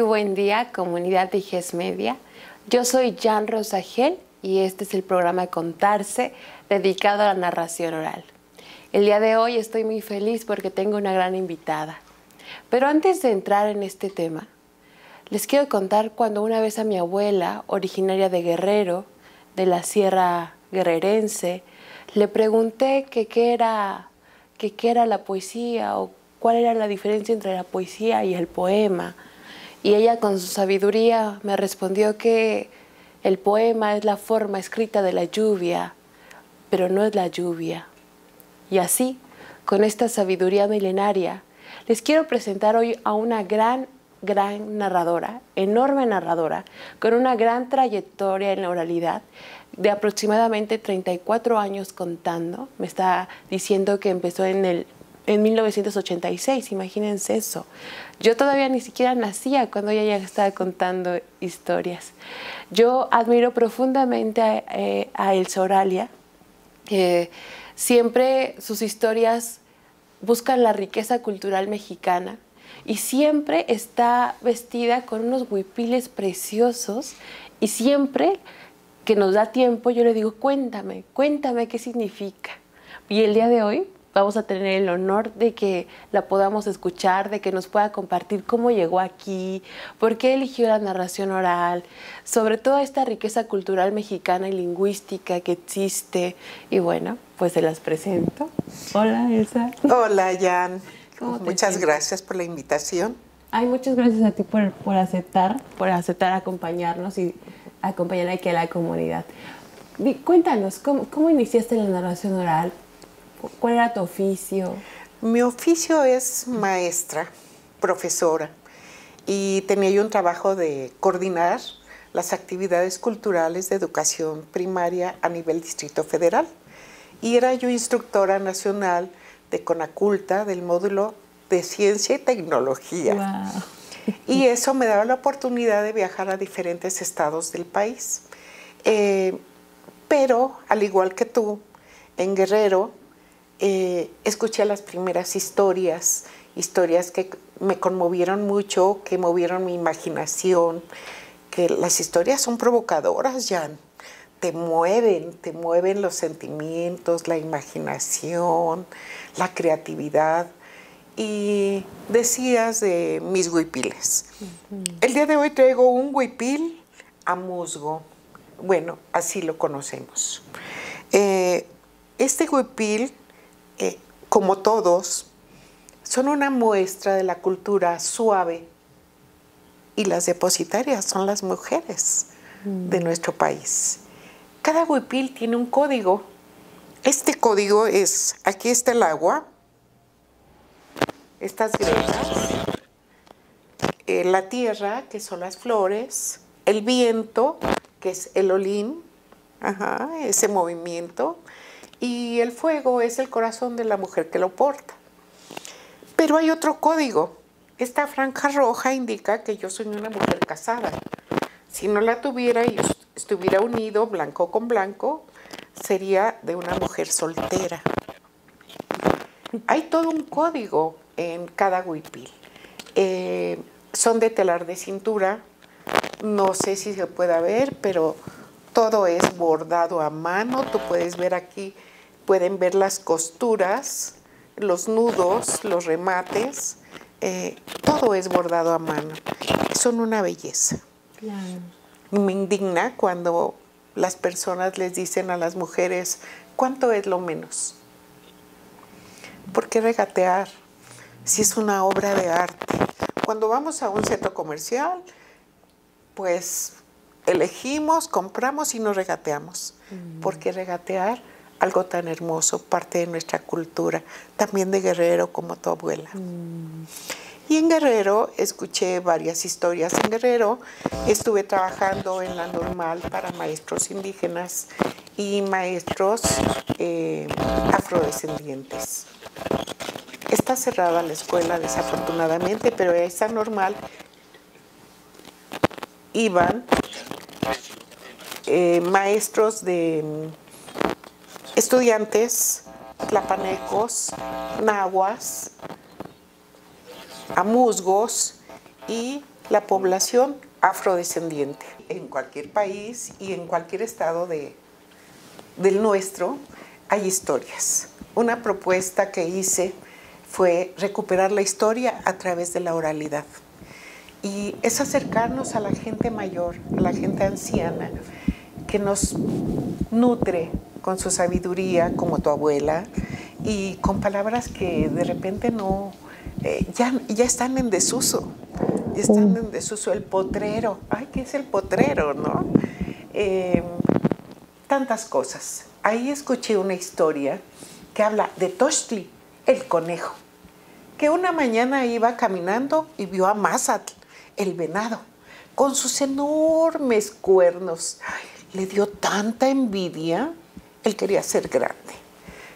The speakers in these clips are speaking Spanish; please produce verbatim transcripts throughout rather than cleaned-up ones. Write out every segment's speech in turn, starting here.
muy buen día, comunidad de D G E S T Media. Yo soy Jan Rosagel y este es el programa Contarse, dedicado a la narración oral. El día de hoy estoy muy feliz porque tengo una gran invitada. Pero antes de entrar en este tema, les quiero contar cuando una vez a mi abuela, originaria de Guerrero, de la Sierra Guerrerense, le pregunté que qué era, que qué era la poesía o cuál era la diferencia entre la poesía y el poema. Y ella con su sabiduría me respondió que el poema es la forma escrita de la lluvia, pero no es la lluvia. Y así, con esta sabiduría milenaria, les quiero presentar hoy a una gran, gran narradora, enorme narradora, con una gran trayectoria en la oralidad, de aproximadamente treinta y cuatro años contando. Me está diciendo que empezó en el en mil novecientos ochenta y seis, imagínense eso. Yo todavía ni siquiera nacía cuando ella ya estaba contando historias. Yo admiro profundamente a, eh, a Elsa Oralia. Eh, siempre sus historias buscan la riqueza cultural mexicana y siempre está vestida con unos huipiles preciosos y siempre que nos da tiempo yo le digo, cuéntame, cuéntame qué significa. Y el día de hoy vamos a tener el honor de que la podamos escuchar, de que nos pueda compartir cómo llegó aquí, por qué eligió la narración oral, sobre toda esta riqueza cultural mexicana y lingüística que existe. Y bueno, pues se las presento. Hola, Elsa. Hola, Jan. Muchas sientes? gracias por la invitación. Ay, muchas gracias a ti por, por aceptar, por aceptar acompañarnos y acompañar aquí a la comunidad. Y cuéntanos, ¿cómo, cómo iniciaste la narración oral? ¿Cuál era tu oficio? Mi oficio es maestra, profesora, y tenía yo un trabajo de coordinar las actividades culturales de educación primaria a nivel Distrito Federal. Y era yo instructora nacional de Conaculta, del módulo de Ciencia y Tecnología. Wow. Y eso me daba la oportunidad de viajar a diferentes estados del país. Eh, pero, al igual que tú, en Guerrero, Eh, escuché las primeras historias, historias que me conmovieron mucho, que movieron mi imaginación, que las historias son provocadoras, Jan. Te mueven, te mueven los sentimientos, la imaginación, la creatividad. Y decías de mis huipiles. Uh-huh. El día de hoy traigo un huipil a musgo. Bueno, así lo conocemos. Eh, este huipil, Eh, como todos, son una muestra de la cultura suave y las depositarias son las mujeres mm. de nuestro país. Cada huipil tiene un código. Este código es, aquí está el agua, estas grietas, eh, la tierra, que son las flores, el viento, que es el olín, ajá, ese movimiento, y el fuego es el corazón de la mujer que lo porta. Pero hay otro código. Esta franja roja indica que yo soy una mujer casada. Si no la tuviera y estuviera unido blanco con blanco, sería de una mujer soltera. Hay todo un código en cada huipil. Eh, son de telar de cintura. No sé si se pueda ver, pero todo es bordado a mano. Tú puedes ver aquí, pueden ver las costuras, los nudos, los remates, eh, todo es bordado a mano. Son una belleza. Claro. Me indigna cuando las personas les dicen a las mujeres, ¿cuánto es lo menos? ¿Por qué regatear si es una obra de arte? Cuando vamos a un centro comercial, pues elegimos, compramos y no regateamos. Mm. ¿Por qué regatear? Algo tan hermoso, parte de nuestra cultura, también de Guerrero, como tu abuela. Mm. Y en Guerrero, escuché varias historias en Guerrero. Estuve trabajando en la normal para maestros indígenas y maestros eh, afrodescendientes. Está cerrada la escuela, desafortunadamente, pero esa normal iban eh, maestros de estudiantes tlapanecos, nahuas, amuzgos y la población afrodescendiente. En cualquier país y en cualquier estado de, del nuestro hay historias. Una propuesta que hice fue recuperar la historia a través de la oralidad. Y es acercarnos a la gente mayor, a la gente anciana, que nos nutre con su sabiduría, como tu abuela, y con palabras que de repente no, eh, ya, ya están en desuso, ya están en desuso. El potrero, ay, ¿qué es el potrero, no? Eh, tantas cosas. Ahí escuché una historia que habla de Tochtli, el conejo, que una mañana iba caminando y vio a Mazatl, el venado, con sus enormes cuernos. Ay, le dio tanta envidia. Él quería ser grande,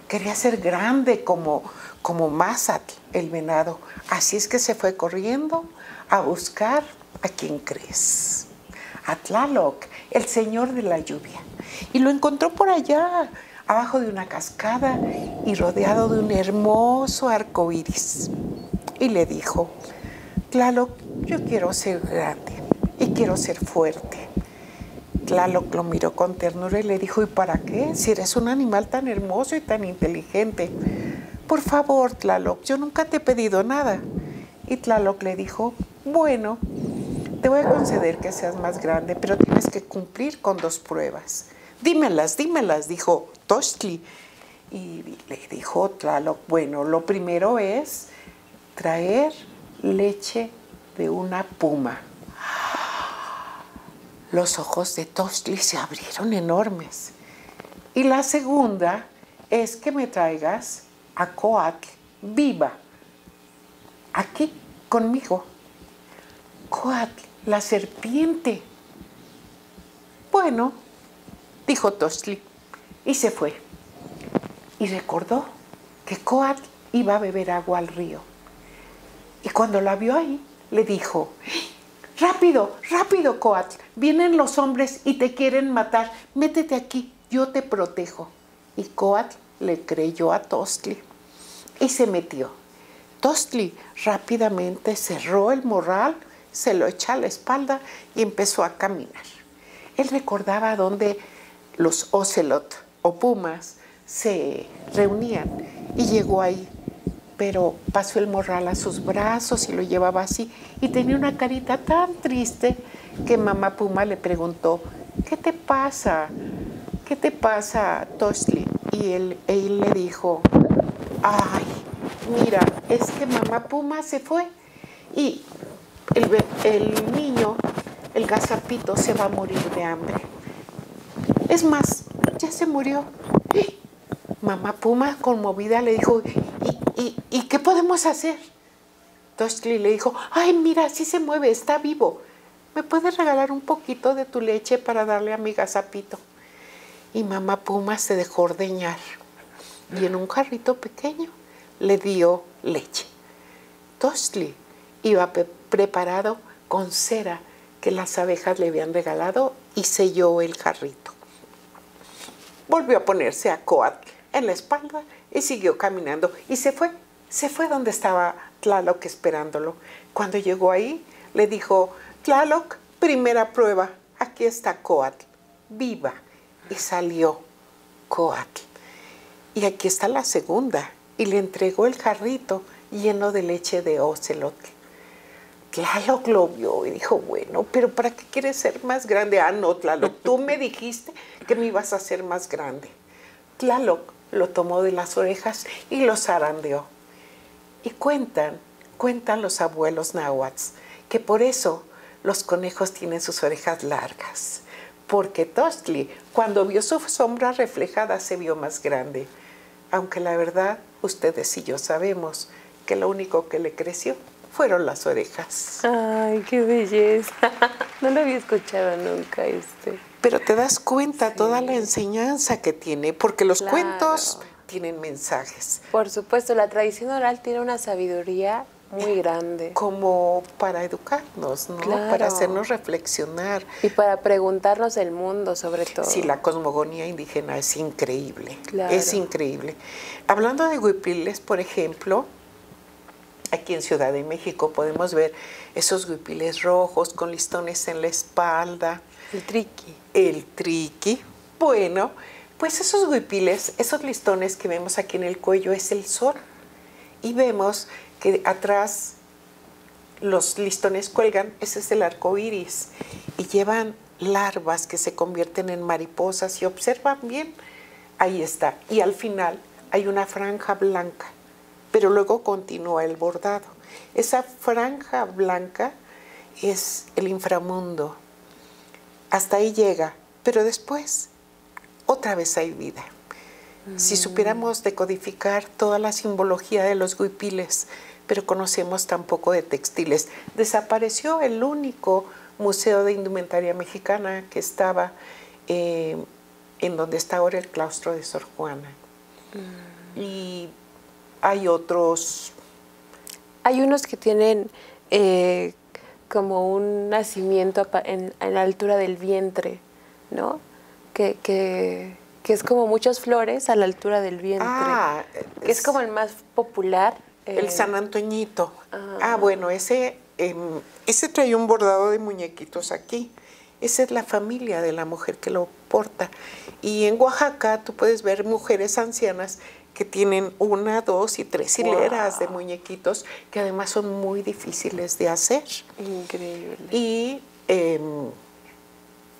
quería ser grande como, como Mazatl, el venado. Así es que se fue corriendo a buscar a quien crees, a Tlaloc, el señor de la lluvia. Y lo encontró por allá, abajo de una cascada y rodeado de un hermoso arco iris. Y le dijo: Tlaloc, yo quiero ser grande y quiero ser fuerte. Tlaloc lo miró con ternura y le dijo: ¿y para qué? Si eres un animal tan hermoso y tan inteligente. Por favor, Tlaloc, yo nunca te he pedido nada. Y Tlaloc le dijo: bueno, te voy a conceder que seas más grande, pero tienes que cumplir con dos pruebas. Dímelas, dímelas, dijo Tochtli. Y le dijo Tlaloc: bueno, lo primero es traer leche de una puma. Los ojos de Tochtli se abrieron enormes. Y la segunda es que me traigas a Coatl viva, aquí conmigo. Coatl, la serpiente. Bueno, dijo Tochtli, y se fue. Y recordó que Coatl iba a beber agua al río. Y cuando la vio ahí, le dijo: rápido, rápido, Coatl, vienen los hombres y te quieren matar, métete aquí, yo te protejo. Y Coatl le creyó a Tochtli y se metió. Tochtli rápidamente cerró el morral, se lo echó a la espalda y empezó a caminar. Él recordaba dónde los ocelot o pumas se reunían y llegó ahí. Pero pasó el morral a sus brazos y lo llevaba así. Y tenía una carita tan triste que mamá puma le preguntó: ¿qué te pasa? ¿Qué te pasa, Tochtli? Y él, él le dijo: ay, mira, es que mamá puma se fue y el, el niño, el gazapito, se va a morir de hambre. Es más, ya se murió. ¡Eh! Mamá puma, conmovida, le dijo: ¿Y, ¿Y qué podemos hacer? Tochtli le dijo: ay, mira, sí se mueve, está vivo. ¿Me puedes regalar un poquito de tu leche para darle a mi gazapito? Y mamá puma se dejó ordeñar. Y en un jarrito pequeño le dio leche. Tochtli iba preparado con cera que las abejas le habían regalado y selló el jarrito. Volvió a ponerse a Coatl en la espalda y siguió caminando. Y se fue, se fue donde estaba Tlaloc esperándolo. Cuando llegó ahí, le dijo: Tlaloc, primera prueba, aquí está Coatl, viva. Y salió Coatl. Y aquí está la segunda. Y le entregó el jarrito lleno de leche de ocelotl. Tlaloc lo vio y dijo: bueno, pero ¿para qué quieres ser más grande? Ah, no, Tlaloc, tú me dijiste que me ibas a hacer más grande. Tlaloc lo tomó de las orejas y lo zarandeó. Y cuentan, cuentan los abuelos náhuatl, que por eso los conejos tienen sus orejas largas, porque Tochtli, cuando vio su sombra reflejada, se vio más grande. Aunque la verdad, ustedes y yo sabemos que lo único que le creció fueron las orejas. ¡Ay, qué belleza! No lo había escuchado nunca este. Pero te das cuenta sí. Toda la enseñanza que tiene, porque los claro. cuentos tienen mensajes. Por supuesto, la tradición oral tiene una sabiduría muy grande. Como para educarnos, ¿no? Claro. Para hacernos reflexionar. Y para preguntarnos el mundo, sobre todo. Sí, la cosmogonía indígena es increíble. Claro. Es increíble. Hablando de huipiles, por ejemplo, Aquí en Ciudad de México podemos ver esos huipiles rojos con listones en la espalda. El triqui. El triqui. Bueno, pues esos huipiles, esos listones que vemos aquí en el cuello es el sol. Y vemos que atrás los listones cuelgan, ese es el arco iris. Y llevan larvas que se convierten en mariposas y observan bien. Ahí está. Y al final hay una franja blanca, pero luego continúa el bordado. Esa franja blanca es el inframundo. Hasta ahí llega, pero después otra vez hay vida. Mm. Si supiéramos decodificar toda la simbología de los huipiles, pero conocemos tan poco de textiles. Desapareció el único museo de indumentaria mexicana que estaba eh, en donde está ahora el claustro de Sor Juana. Mm. Y hay otros. Hay unos que tienen... Eh, como un nacimiento en, en la altura del vientre, ¿no? Que, que, que es como muchas flores a la altura del vientre. Ah, que es, es como el más popular. Eh. El San Antoñito. Ah, ah bueno, ese, eh, ese trae un bordado de muñequitos aquí. Esa es la familia de la mujer que lo porta. Y en Oaxaca tú puedes ver mujeres ancianas que tienen una, dos y tres hileras wow. de muñequitos que además son muy difíciles de hacer. Increíble. Y eh,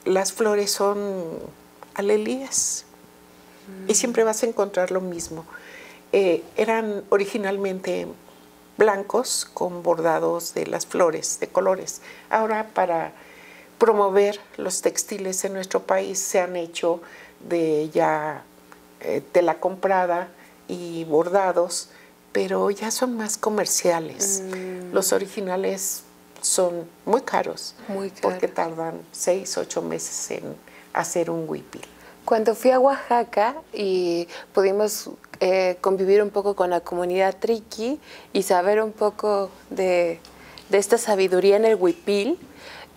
las flores son alelíes mm. y siempre vas a encontrar lo mismo. Eh, eran originalmente blancos con bordados de las flores, de colores. Ahora, para promover los textiles en nuestro país, se han hecho de ya eh, tela comprada, y bordados, pero ya son más comerciales. Mm. Los originales son muy caros, muy caro. porque tardan seis, ocho meses en hacer un huipil. Cuando fui a Oaxaca y pudimos eh, convivir un poco con la comunidad triqui y saber un poco de, de esta sabiduría en el huipil,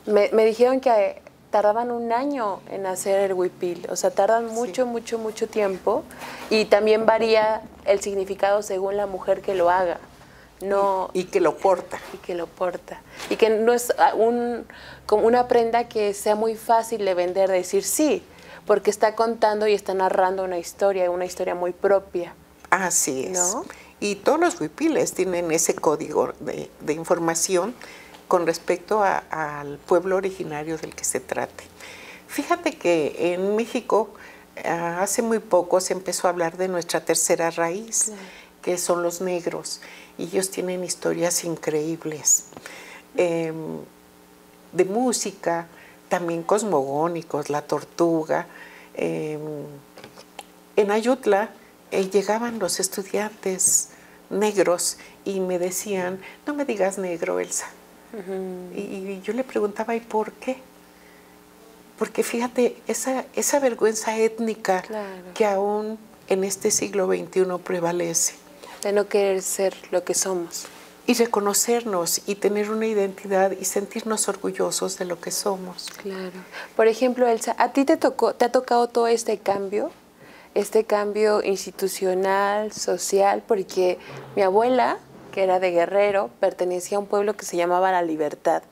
me, me dijeron que tardaban un año en hacer el huipil, o sea, tardan mucho, sí. mucho, mucho tiempo, y también varía el significado según la mujer que lo haga. No, y, y que lo porta. Y que lo porta. Y que no es un, como una prenda que sea muy fácil de vender, de decir sí, porque está contando y está narrando una historia, una historia muy propia. Así es. ¿No? Y todos los huipiles tienen ese código de, de información con respecto a, al pueblo originario del que se trate. Fíjate que en México hace muy poco se empezó a hablar de nuestra tercera raíz, claro. que son los negros, y ellos tienen historias increíbles, eh, de música, también cosmogónicos, la tortuga. Eh, en Ayutla eh, llegaban los estudiantes negros y me decían, no me digas negro, Elsa. Y, y yo le preguntaba, ¿y por qué? Porque fíjate, esa, esa vergüenza étnica claro. que aún en este siglo veintiuno prevalece. De no querer ser lo que somos. Y reconocernos y tener una identidad y sentirnos orgullosos de lo que somos. Claro. Por ejemplo, Elsa, ¿a ti te, tocó, te ha tocado todo este cambio? Este cambio institucional, social, porque mi abuela... que era de Guerrero, pertenecía a un pueblo que se llamaba La Libertad.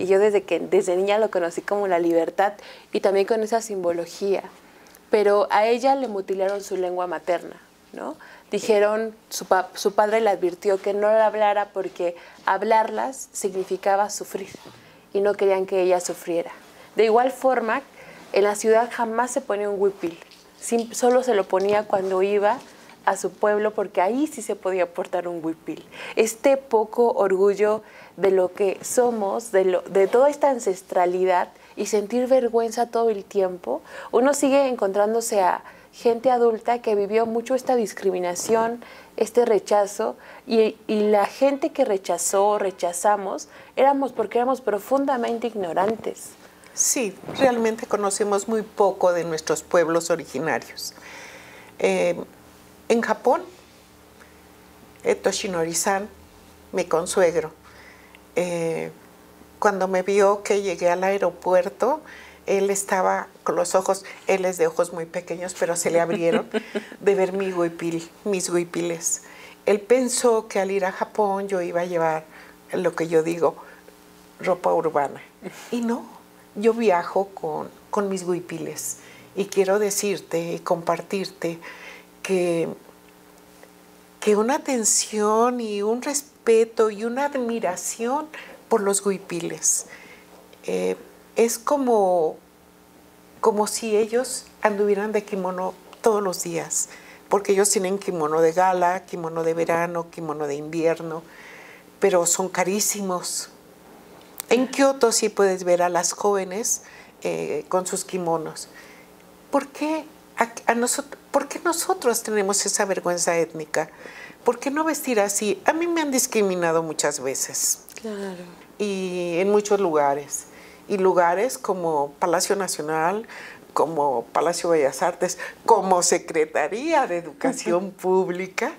Y yo desde que desde niña lo conocí como La Libertad y también con esa simbología. Pero a ella le mutilaron su lengua materna, ¿no? Dijeron, su, pa, su padre le advirtió que no la hablara porque hablarlas significaba sufrir y no querían que ella sufriera. De igual forma, en la ciudad jamás se ponía un huipil. Sin, solo se lo ponía cuando iba a su pueblo, porque ahí sí se podía portar un huipil. Este poco orgullo de lo que somos, de, lo, de toda esta ancestralidad y sentir vergüenza todo el tiempo, uno sigue encontrándose a gente adulta que vivió mucho esta discriminación, este rechazo, y, y la gente que rechazó, rechazamos, éramos porque éramos profundamente ignorantes. Sí, realmente conocemos muy poco de nuestros pueblos originarios. Eh, En Japón, Toshinori-san, mi consuegro, eh, cuando me vio que llegué al aeropuerto, él estaba con los ojos, él es de ojos muy pequeños, pero se le abrieron de ver mi huipil, mis huipiles. él pensó que al ir a Japón yo iba a llevar lo que yo digo, ropa urbana. Y no, yo viajo con, con mis huipiles. Y quiero decirte y compartirte que, que una atención y un respeto y una admiración por los huipiles. Eh, es como, como si ellos anduvieran de kimono todos los días, porque ellos tienen kimono de gala, kimono de verano, kimono de invierno, pero son carísimos. En Kioto sí puedes ver a las jóvenes eh, con sus kimonos. ¿Por qué, a, a nosotros, ¿Por qué nosotros tenemos esa vergüenza étnica? ¿Por qué no vestir así? A mí me han discriminado muchas veces. Claro. Y en muchos lugares. Y lugares como Palacio Nacional, como Palacio Bellas Artes, como Secretaría de Educación Pública,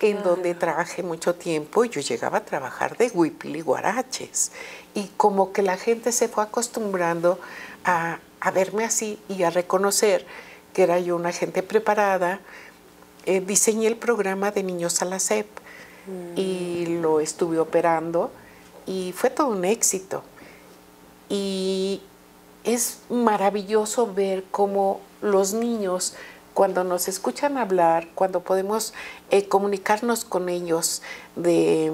en claro. donde trabajé mucho tiempo. Yo llegaba a trabajar de huipil y guaraches. Y como que la gente se fue acostumbrando a, a verme así y a reconocer que era yo una gente preparada. Eh, diseñé el programa de niños a la S E P mm. y lo estuve operando. Y fue todo un éxito. Y es maravilloso ver cómo los niños, cuando nos escuchan hablar, cuando podemos eh, comunicarnos con ellos de,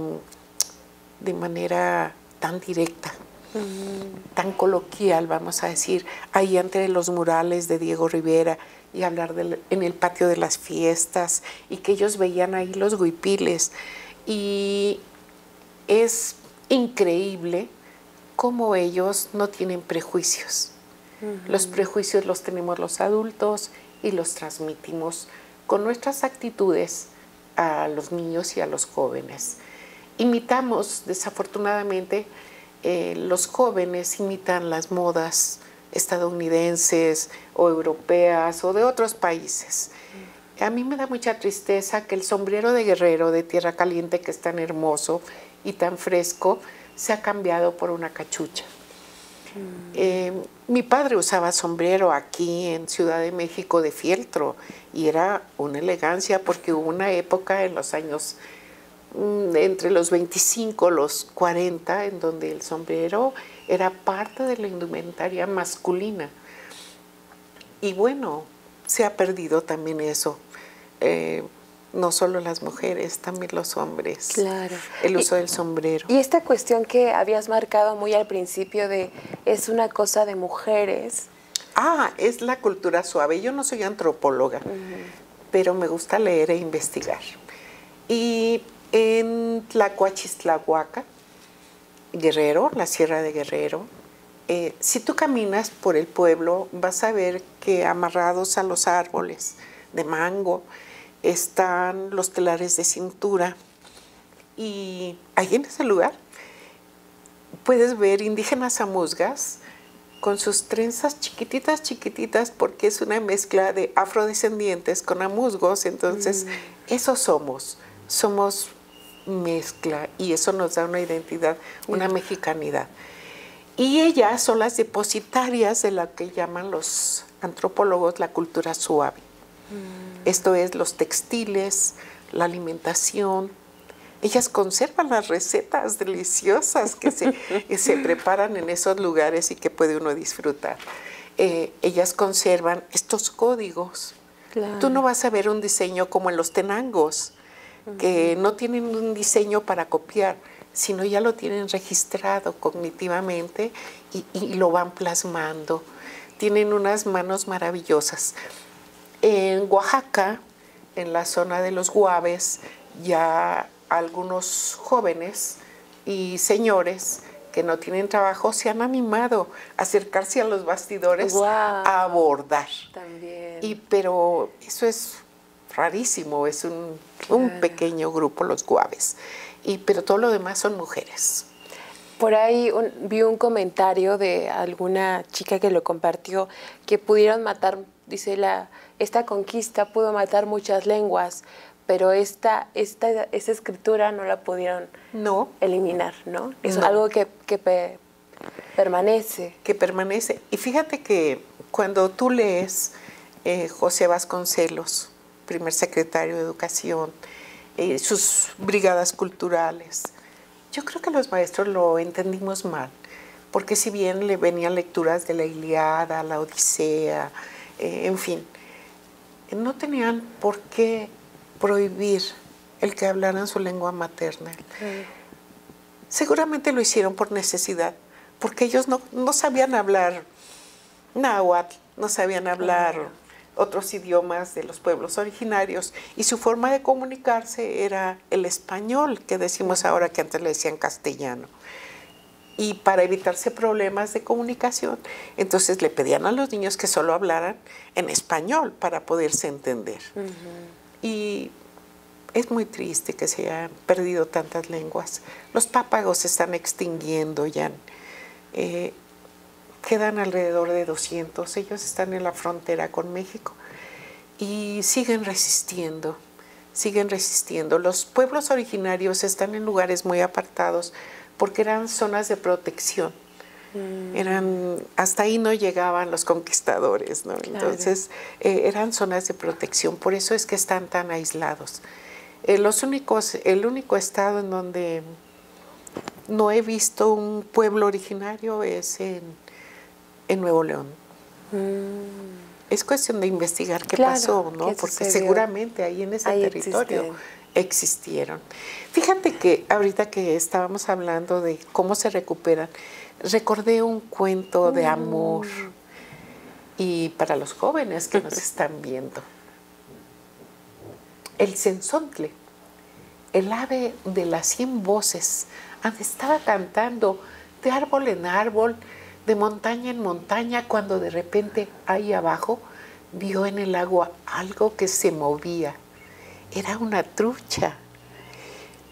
de manera tan directa, mm. tan coloquial, vamos a decir, ahí entre los murales de Diego Rivera y hablar de, en el patio de las fiestas, y que ellos veían ahí los huipiles. Y es increíble cómo ellos no tienen prejuicios. Uh-huh. Los prejuicios los tenemos los adultos y los transmitimos con nuestras actitudes a los niños y a los jóvenes. Imitamos, desafortunadamente, eh, los jóvenes imitan las modas estadounidenses o europeas o de otros países. Uh-huh. A mí me da mucha tristeza que el sombrero de guerrero de Tierra Caliente, que es tan hermoso y tan fresco, se ha cambiado por una cachucha. Mm. Eh, mi padre usaba sombrero aquí en Ciudad de México de fieltro, y era una elegancia, porque hubo una época en los años mm, entre los veinticinco y los cuarenta en donde el sombrero era parte de la indumentaria masculina. Y bueno, se ha perdido también eso. Eh, No solo las mujeres, también los hombres. Claro. El uso y, del sombrero. Y esta cuestión que habías marcado muy al principio de es una cosa de mujeres. Ah, es la cultura suave. Yo no soy antropóloga, uh-huh. pero me gusta leer e investigar. Y en Tlacoachistlahuaca, Guerrero, la Sierra de Guerrero, eh, si tú caminas por el pueblo, vas a ver que amarrados a los árboles de mango están los telares de cintura, y ahí en ese lugar puedes ver indígenas amuzgas con sus trenzas chiquititas, chiquititas, porque es una mezcla de afrodescendientes con amuzgos. Entonces, mm. eso somos, somos mezcla, y eso nos da una identidad, una mm. mexicanidad. Y ellas son las depositarias de lo que llaman los antropólogos la cultura suave. Mm. Esto es los textiles, la alimentación. Ellas conservan las recetas deliciosas que se, que se preparan en esos lugares y que puede uno disfrutar. Eh, ellas conservan estos códigos. Claro. Tú no vas a ver un diseño como en los tenangos, uh-huh. que no tienen un diseño para copiar, sino ya lo tienen registrado cognitivamente y, y lo van plasmando. Tienen unas manos maravillosas. En Oaxaca, en la zona de los Guaves, ya algunos jóvenes y señores que no tienen trabajo se han animado a acercarse a los bastidores wow. a bordar. También. Y, pero eso es rarísimo, es un, claro. un pequeño grupo, los Guaves. Y, pero todo lo demás son mujeres. Por ahí un, vi un comentario de alguna chica que lo compartió, que pudieron matar, dice, la, esta conquista pudo matar muchas lenguas, pero esta, esta, esta escritura no la pudieron no. eliminar, ¿no? Es no. algo que, que pe, permanece. Que permanece. Y fíjate que cuando tú lees eh, José Vasconcelos, primer secretario de Educación, eh, sus brigadas culturales. Yo creo que los maestros lo entendimos mal, porque si bien le venían lecturas de la Ilíada, la Odisea, eh, en fin, no tenían por qué prohibir el que hablaran su lengua materna. Okay. Seguramente lo hicieron por necesidad, porque ellos no, no sabían hablar náhuatl, no sabían hablar okay. otros idiomas de los pueblos originarios, y su forma de comunicarse era el español, que decimos ahora, que antes le decían castellano. Y para evitarse problemas de comunicación, entonces le pedían a los niños que solo hablaran en español para poderse entender. Uh-huh. Y es muy triste que se hayan perdido tantas lenguas. Los pápagos se están extinguiendo, Jan. Eh, quedan alrededor de doscientos. Ellos están en la frontera con México y siguen resistiendo, siguen resistiendo. Los pueblos originarios están en lugares muy apartados, porque eran zonas de protección. Mm. Eran, hasta ahí no llegaban los conquistadores, ¿no? Claro. Entonces, eh, eran zonas de protección. Por eso es que están tan aislados. Eh, los únicos, el único estado en donde no he visto un pueblo originario es en, en Nuevo León. Mm. Es cuestión de investigar qué claro, pasó, ¿no? Porque seguramente ahí en ese ahí territorio... existen. existieron. Fíjate que ahorita que estábamos hablando de cómo se recuperan, recordé un cuento de amor, y para los jóvenes que nos están viendo, el cenzontle, el ave de las cien voces, estaba cantando de árbol en árbol, de montaña en montaña, cuando de repente ahí abajo vio en el agua algo que se movía. Era una trucha,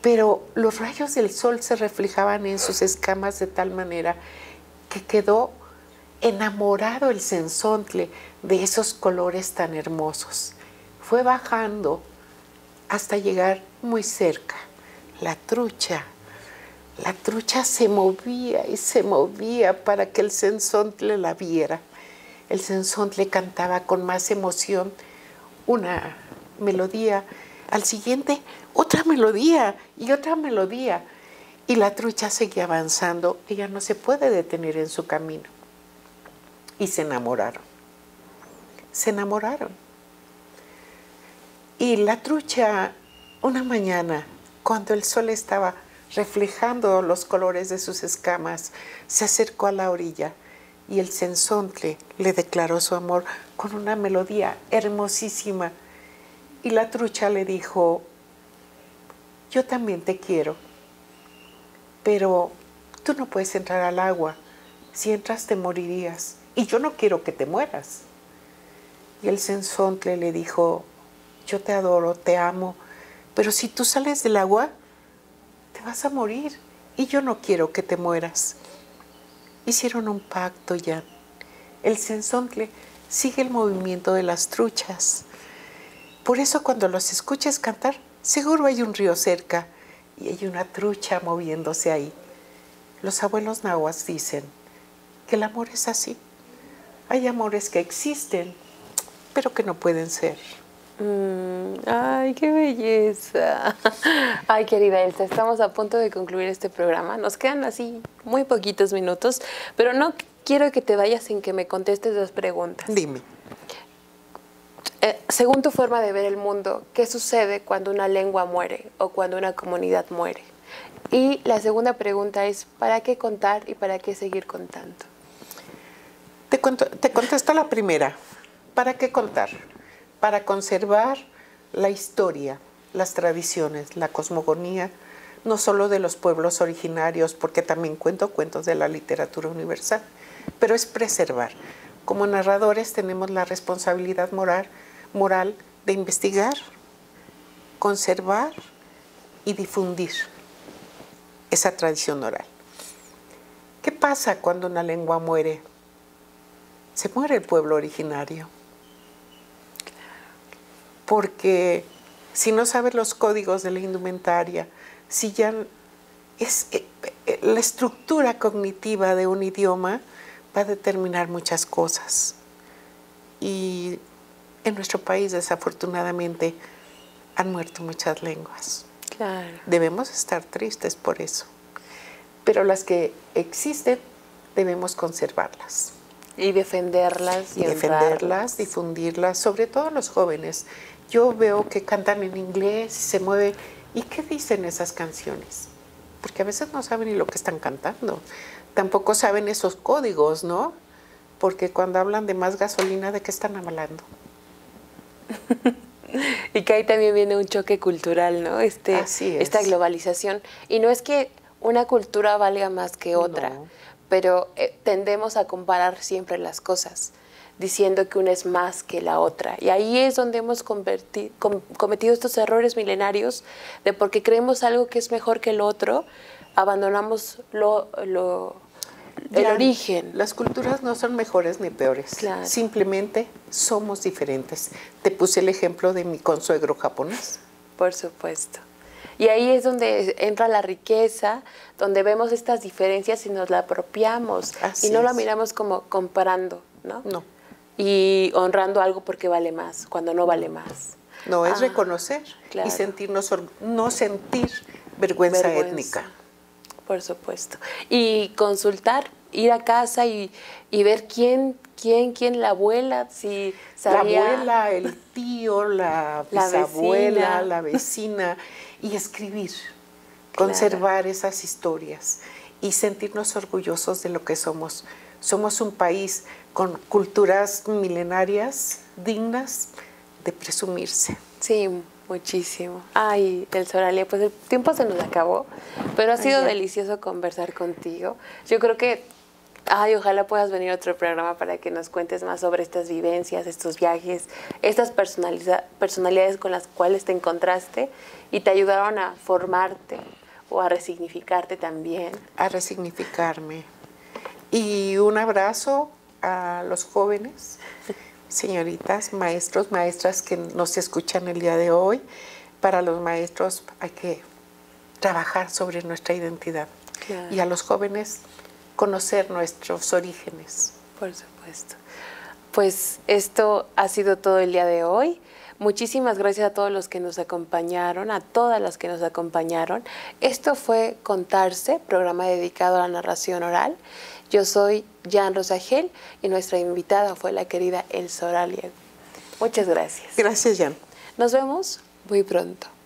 pero los rayos del sol se reflejaban en sus escamas de tal manera que quedó enamorado el cenzontle de esos colores tan hermosos. Fue bajando hasta llegar muy cerca. La trucha, la trucha se movía y se movía para que el cenzontle la viera. El cenzontle cantaba con más emoción una melodía, al siguiente otra melodía y otra melodía, y la trucha seguía avanzando. Ella no se puede detener en su camino, y se enamoraron, se enamoraron. Y la trucha, una mañana, cuando el sol estaba reflejando los colores de sus escamas, se acercó a la orilla, y el cenzontle le declaró su amor con una melodía hermosísima. Y la trucha le dijo, yo también te quiero, pero tú no puedes entrar al agua. Si entras te morirías, y yo no quiero que te mueras. Y el cenzontle le dijo, yo te adoro, te amo, pero si tú sales del agua te vas a morir, y yo no quiero que te mueras. Hicieron un pacto, ya. El cenzontle sigue el movimiento de las truchas. Por eso cuando los escuches cantar, seguro hay un río cerca y hay una trucha moviéndose ahí. Los abuelos nahuas dicen que el amor es así. Hay amores que existen, pero que no pueden ser. Mm, ¡Ay, qué belleza! Ay, querida Elsa, estamos a punto de concluir este programa. Nos quedan así muy poquitos minutos, pero no quiero que te vayas sin que me contestes dos preguntas. Dime. Eh, según tu forma de ver el mundo, ¿qué sucede cuando una lengua muere o cuando una comunidad muere? Y la segunda pregunta es, ¿para qué contar y para qué seguir contando? Te, cont te contesto la primera. ¿Para qué contar? Para conservar la historia, las tradiciones, la cosmogonía, no solo de los pueblos originarios, porque también cuento cuentos de la literatura universal, pero es preservar. Como narradores tenemos la responsabilidad moral moral de investigar, conservar y difundir esa tradición oral. ¿Qué pasa cuando una lengua muere? Se muere el pueblo originario. Porque si no sabes los códigos de la indumentaria, si ya es la estructura cognitiva de un idioma, va a determinar muchas cosas. Y en nuestro país, desafortunadamente, han muerto muchas lenguas. Claro. Debemos estar tristes por eso. Pero las que existen debemos conservarlas. Y defenderlas. Y, y defenderlas, difundirlas, sobre todo los jóvenes. Yo veo que cantan en inglés, se mueven. ¿Y qué dicen esas canciones? Porque a veces no saben ni lo que están cantando. Tampoco saben esos códigos, ¿no? Porque cuando hablan de más gasolina, ¿de qué están hablando? Y que ahí también viene un choque cultural, ¿no? Este, Así es. Esta globalización. Y no es que una cultura valga más que otra, no. Pero eh, tendemos a comparar siempre las cosas, diciendo que una es más que la otra. Y ahí es donde hemos com cometido estos errores milenarios de porque creemos algo que es mejor que el otro, abandonamos lo, lo, el ya, origen. Las culturas no son mejores ni peores. Claro. Simplemente somos diferentes. Te puse el ejemplo de mi consuegro japonés. Por supuesto. Y ahí es donde entra la riqueza, donde vemos estas diferencias y nos la apropiamos. Así y no es. La miramos como comparando, ¿no? No. Y honrando algo porque vale más, cuando no vale más. No, es ah, reconocer claro. Y sentirnos, no sentir vergüenza, vergüenza étnica. Por supuesto. Y consultar, ir a casa y, y ver quién, quién, quién, la abuela, si sabía. La abuela, el tío, la bisabuela, la vecina. Y escribir, claro. Conservar esas historias y sentirnos orgullosos de lo que somos. Somos un país con culturas milenarias dignas de presumirse. Sí, muchísimo. Ay, Elsa Oralia, pues el tiempo se nos acabó, pero ha sido Ajá. delicioso conversar contigo. Yo creo que, ay, ojalá puedas venir a otro programa para que nos cuentes más sobre estas vivencias, estos viajes, estas personalidades con las cuales te encontraste y te ayudaron a formarte o a resignificarte también. A resignificarme. Y un abrazo a los jóvenes, señoritas, maestros, maestras que nos escuchan el día de hoy. Para los maestros hay que trabajar sobre nuestra identidad. Claro. Y a los jóvenes, conocer nuestros orígenes. Por supuesto. Pues esto ha sido todo el día de hoy. Muchísimas gracias a todos los que nos acompañaron, a todas las que nos acompañaron. Esto fue Contarse, programa dedicado a la narración oral. Yo soy Jan Rosagel y nuestra invitada fue la querida Elsa Oralia. Muchas gracias. Gracias, Jan. Nos vemos muy pronto.